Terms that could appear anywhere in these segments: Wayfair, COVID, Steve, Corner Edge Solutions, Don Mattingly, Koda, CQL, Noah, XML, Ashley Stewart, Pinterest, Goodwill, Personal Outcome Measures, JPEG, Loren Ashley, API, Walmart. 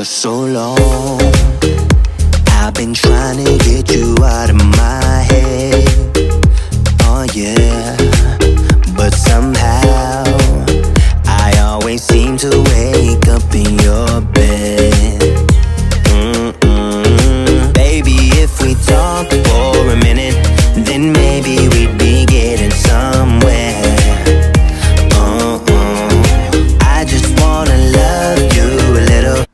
for so long. I've been trying to get you out of my head. Oh yeah. But somehow I always seem to wake up in your bed. Baby, if we talk for a minute, then maybe we'd be getting somewhere. I just wanna love you a little.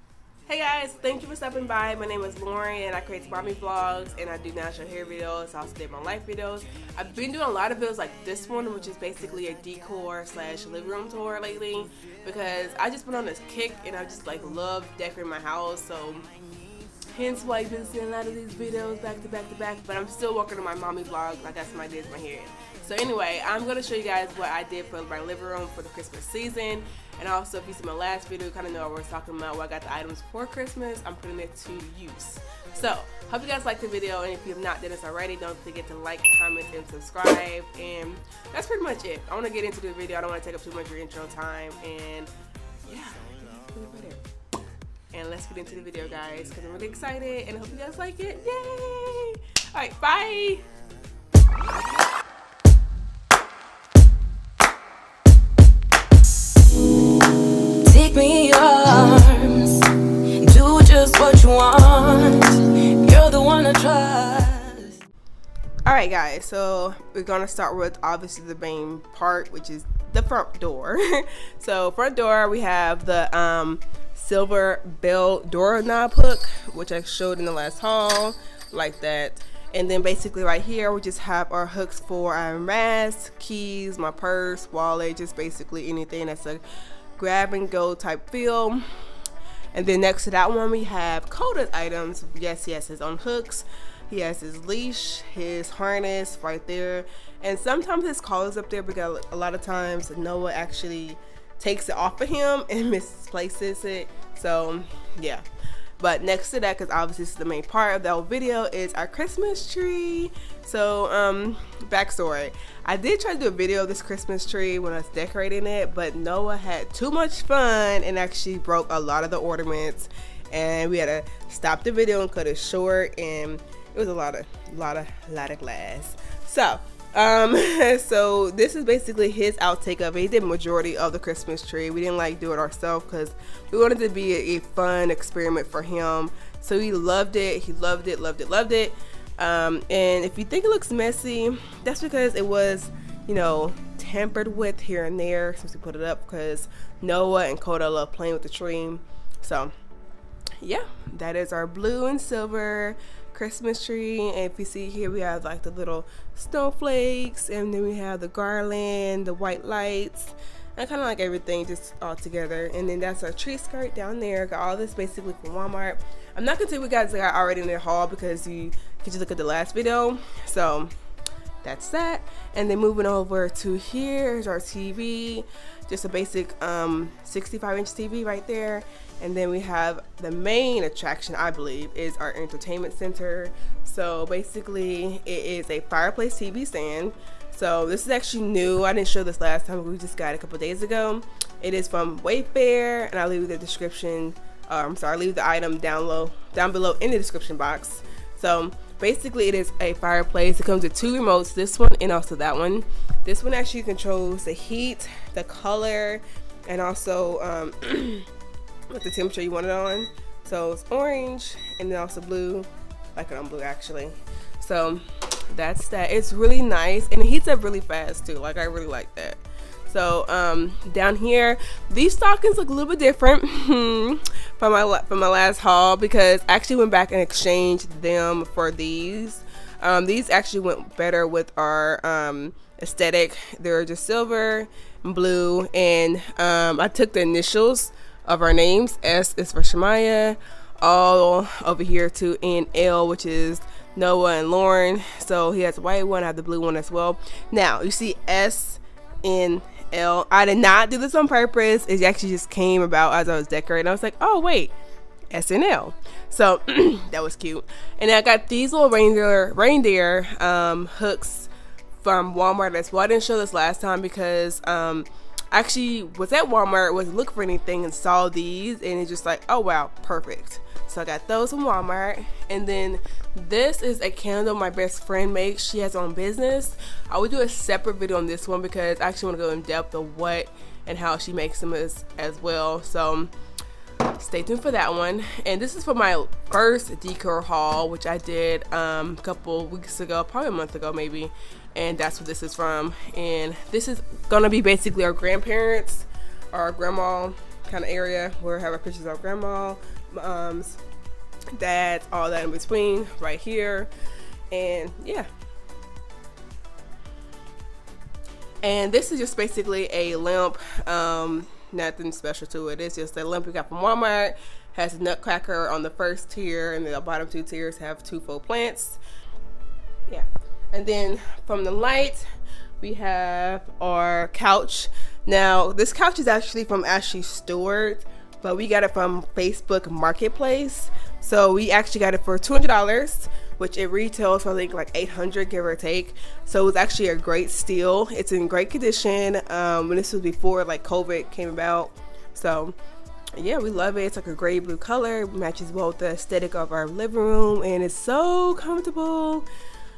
Hey guys, thank you for stopping by. My name is Lauren and I create mommy vlogs and I do natural hair videos. I also did my life videos. I've been doing a lot of videos like this one, which is basically a decor slash living room tour lately, because I just been on this kick and I just like love decorating my house, so hence why you've been seeing a lot of these videos back to back to back. But I'm still working on my mommy vlogs. I got some ideas in my hair. So anyway, I'm going to show you guys what I did for my living room for the Christmas season. And also, if you see my last video, you kind of know what I was talking about, where I got the items for Christmas. I'm putting it to use. So, hope you guys liked the video. And if you have not done this already, don't forget to like, comment, and subscribe. And that's pretty much it. I want to get into the video. I don't want to take up too much of your intro time. And yeah, that's pretty much it. And let's get into the video, guys, because I'm really excited and I hope you guys like it. Yay! Alright, bye! Take me in your arms, do just what you want. You're the one I trust. Alright, guys, so we're gonna start with obviously the main part, which is the front door. So, front door, we have the silver bell doorknob hook, which I showed in the last haul, like that. And then basically right here we just have our hooks for our mask, keys, my purse, wallet, just basically anything that's a grab and go type feel. And then next to that one we have Koda's items. Yes, he has his own hooks, he has his leash, his harness right there, and sometimes his collar is up there because a lot of times Noah actually takes it off of him and misplaces it. So yeah, but next to that, because obviously this is the main part of the whole video, is our Christmas tree. So backstory, I did try to do a video of this Christmas tree when I was decorating it, but Noah had too much fun and actually broke a lot of the ornaments, and we had to stop the video and cut it short, and it was a lot of glass. So so this is basically his outtake of it. He did majority of the Christmas tree. We didn't like do it ourselves because we wanted to be a fun experiment for him. So he loved it. He loved it, loved it, loved it. And if you think it looks messy, that's because it was, you know, tampered with here and there since we put it up, because Noah and Koda love playing with the tree. So yeah, that is our blue and silver Christmas tree. And if you see here, we have like the little snowflakes, and then we have the garland, the white lights, and kind of like everything just all together. And then that's our tree skirt down there. Got all this basically from Walmart. I'm not gonna tell you guys that I already in the haul because you could just look at the last video. So that's that. And then moving over to here is our TV, just a basic 65-inch TV right there. And then we have the main attraction, I believe, is our entertainment center. So basically it is a fireplace TV stand. So this is actually new. I didn't show this last time, we just got it a couple days ago. It is from Wayfair, and I'll leave the description, I'll leave the item down below in the description box. So basically it is a fireplace. It comes with two remotes, this one and also that one. This one actually controls the heat, the color, and also with the temperature you want it on. So it's orange and then also blue. I like it on blue actually. So that's that. It's really nice and it heats up really fast too. Like I really like that. So down here, these stockings look a little bit different from my last haul, because I actually went back and exchanged them for these. These actually went better with our aesthetic. They're just silver and blue, and I took the initials of our names. S is for Shemaya, all over here too, and L, which is Noah and Lauren. So he has a white one, I have the blue one as well. Now you see S and L. I did not do this on purpose, it actually just came about as I was decorating. I was like, oh wait, S and L. So that was cute. And I got these little reindeer hooks from Walmart as well. I didn't show this last time because actually was at Walmart, was looking for anything and saw these, and it's just like, oh wow, perfect. So I got those from Walmart. And then this is a candle my best friend makes. She has her own business. I would do a separate video on this one because I actually want to go in depth of what and how she makes them as well. So stay tuned for that one. And this is for my first decor haul, which I did a couple weeks ago, probably a month ago maybe, and that's what this is from. And this is gonna be basically our grandparents, our grandma kind of area where we have our pictures of our grandma, moms, dads, all that in between right here. And yeah, and this is just basically a lamp, nothing special to it. It's just a lamp we got from Walmart. Has a nutcracker on the first tier, and the bottom two tiers have two faux plants. Yeah, and then from the light we have our couch. Now this couch is actually from Ashley Stewart, but we got it from Facebook Marketplace. So we actually got it for $200, which it retails for I think like $800, give or take. So it was actually a great steal. It's in great condition. And this was before like COVID came about. So yeah, we love it. It's like a gray blue color. It matches well with the aesthetic of our living room, and it's so comfortable.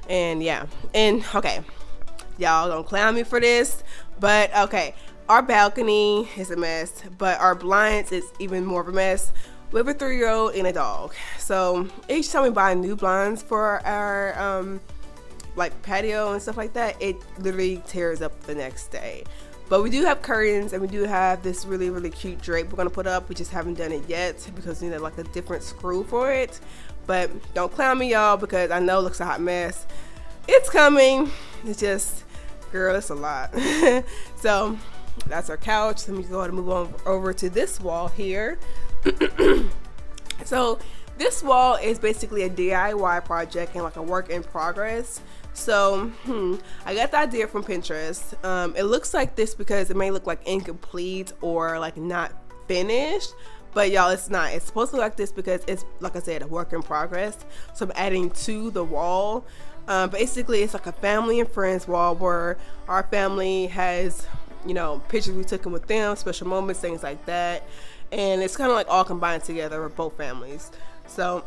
And yeah, and okay, y'all don't clown me for this, but okay, our balcony is a mess, but our blinds is even more of a mess. We have a 3-year-old and a dog, so each time we buy new blinds for our like patio and stuff like that, it literally tears up the next day. But we do have curtains, and we do have this really, really cute drape we're gonna put up. We just haven't done it yet because we need like a different screw for it. But don't clown me, y'all, because I know it looks a hot mess. It's coming. It's just, girl, it's a lot. So that's our couch. Let me go ahead and move on over to this wall here. So this wall is basically a DIY project and like a work in progress. So I got the idea from Pinterest. It looks like this because it may look like incomplete or like not finished, but y'all, it's not. It's supposed to look like this because it's, like I said, a work in progress. So I'm adding to the wall. Basically it's like a family and friends wall where our family has, you know, pictures we took with them, special moments, things like that. And it's kind of like all combined together with both families. So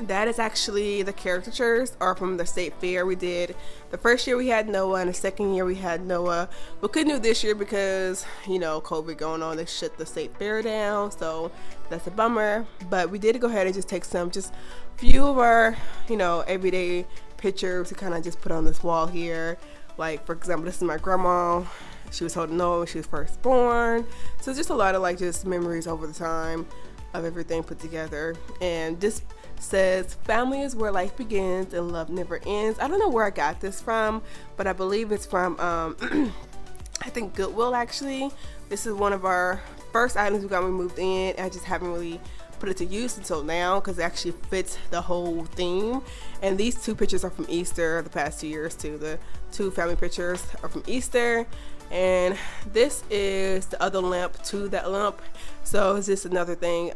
that is actually, the caricatures are from the state fair. We did the first year we had Noah, and the second year we had Noah. We couldn't do this year because, you know, COVID going on, they shut the state fair down, so that's a bummer. But we did go ahead and just take some, just few of our, you know, everyday pictures to kind of just put on this wall here. Like, for example, this is my grandma. She was holding Noah when she was first born. So just a lot of like just memories over the time of everything put together. And this says, family is where life begins and love never ends. I don't know where I got this from, but I believe it's from, I think Goodwill actually. This is one of our first items we got when we moved in. I just haven't really put it to use until now because it actually fits the whole theme. And these two pictures are from Easter the past 2 years too. The two family pictures are from Easter. And this is the other lamp to that lamp. So it's just another thing.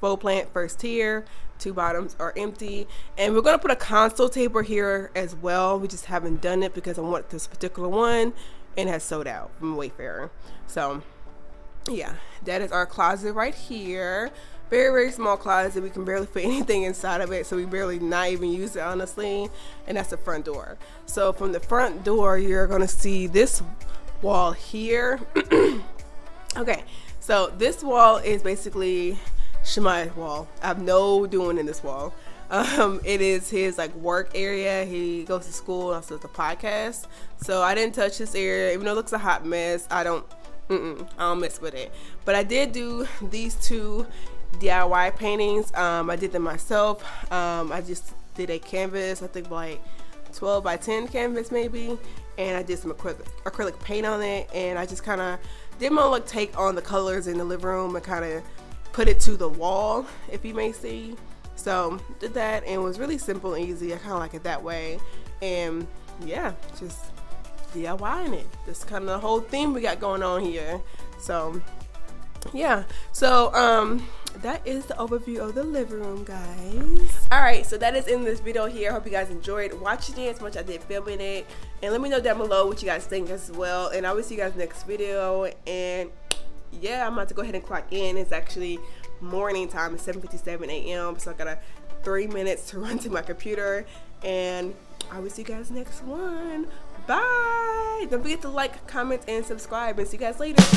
Faux plant first tier, two bottoms are empty. And we're gonna put a console table here as well. We just haven't done it because I want this particular one and has sold out from Wayfair. So yeah, that is our closet right here. Very, very small closet. We can barely fit anything inside of it, so we barely not even use it, honestly. And that's the front door. So from the front door, you're gonna see this wall here. Okay, so this wall is basically Shemai's wall. I have no doing in this wall. It is his like work area. He goes to school and also does the podcast. So I didn't touch this area, even though it looks a hot mess. I don't mess with it. But I did do these two DIY paintings. I did them myself. I just did a canvas, I think like 12 by 10 canvas maybe, and I did some acrylic paint on it, and I just kind of did my look take on the colors in the living room and kind of put it to the wall, if you may see. So did that, and it was really simple and easy. I kind of like it that way. And yeah, just DIYing it. That's kind of the whole theme we got going on here. So yeah, so that is the overview of the living room, guys. Alright, so that is in this video here. Hope you guys enjoyed watching it as much as I did filming it. And let me know down below what you guys think as well. And I will see you guys next video. And yeah, I'm about to go ahead and clock in. It's actually morning time. It's 7:57 a.m. So I got 3 minutes to run to my computer. And I will see you guys next one. Bye. Don't forget to like, comment, and subscribe. And see you guys later.